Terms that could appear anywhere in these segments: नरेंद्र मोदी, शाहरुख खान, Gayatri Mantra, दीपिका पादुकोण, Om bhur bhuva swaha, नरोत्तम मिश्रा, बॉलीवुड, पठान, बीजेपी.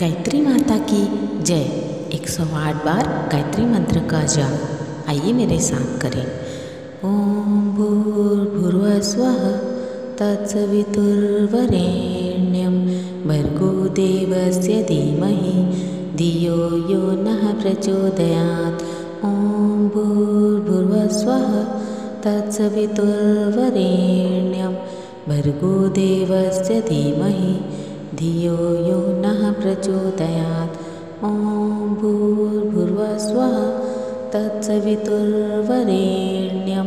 गायत्री माता की जय 108 बार गायत्री मंत्र का जाप आइए मेरे साथ करें। ओम भूर भुवः स्वः तत्सवितुर्वरेण्यं भर्गो देवस्य धीमहि धियो यो नः प्रचोदयात्। ओम भूर भुवः स्वः तत्सवितुर्वरेण्यं भर्गो देवस्य धीमहि धियो यो नः प्रचोदयात्। ओम भूर्भुवः स्वः तत्सवितुर्वरेण्यं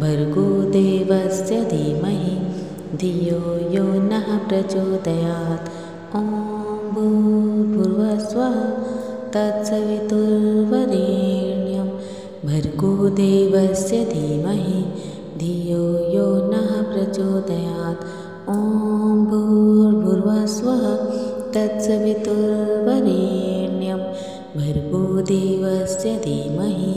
भर्गो देवस्य धीमहि धियो यो नः प्रचोदयात्। ओम भूर्भुवः स्वः तत्सवितुर्वरेण्यं भर्गो देवस्य धीमहि धियो यो नः प्रचोदयात्। ओम भूर्भुवः स्वः तत्सवितुर्वरेण्यं भर्गो देवस्य धीमहि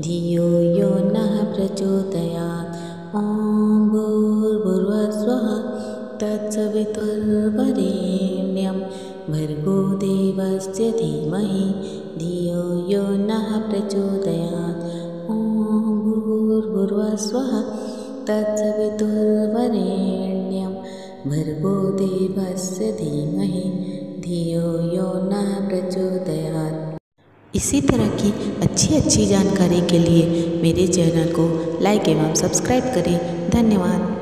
धियो यो नः प्रचोदयात्। ओम भूर्भुवः स्वः तत्सवितुर्वरेण्यं भर्गो देवस्य धीमहि धियो यो नः प्रचोदयात्। ओम भूर्भुवः स्वः तत्सवितुर्वरेण्यं भर्गो देवस्य धीमहि धियो यो नः प्रचोदयात्। इसी तरह की अच्छी जानकारी के लिए मेरे चैनल को लाइक एवं सब्सक्राइब करें। धन्यवाद।